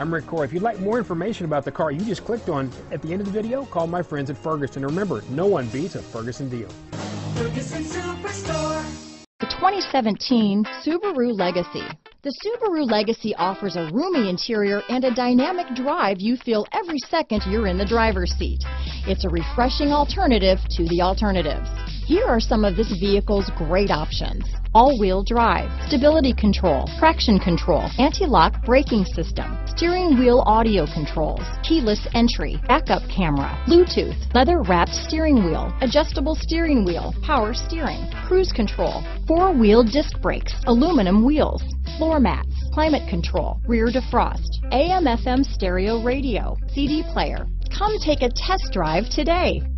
I'm Rick Corey. If you'd like more information about the car you just clicked on at the end of the video, call my friends at Ferguson. Remember, no one beats a Ferguson deal. Ferguson Superstore. The 2017 Subaru Legacy. The Subaru Legacy offers a roomy interior and a dynamic drive you feel every second you're in the driver's seat. It's a refreshing alternative to the alternatives. Here are some of this vehicle's great options: all-wheel drive, stability control, traction control, anti-lock braking system, steering wheel audio controls, keyless entry, backup camera, Bluetooth, leather-wrapped steering wheel, adjustable steering wheel, power steering, cruise control, four-wheel disc brakes, aluminum wheels, floor mats, climate control, rear defrost, AM/FM stereo radio, CD player. Come take a test drive today.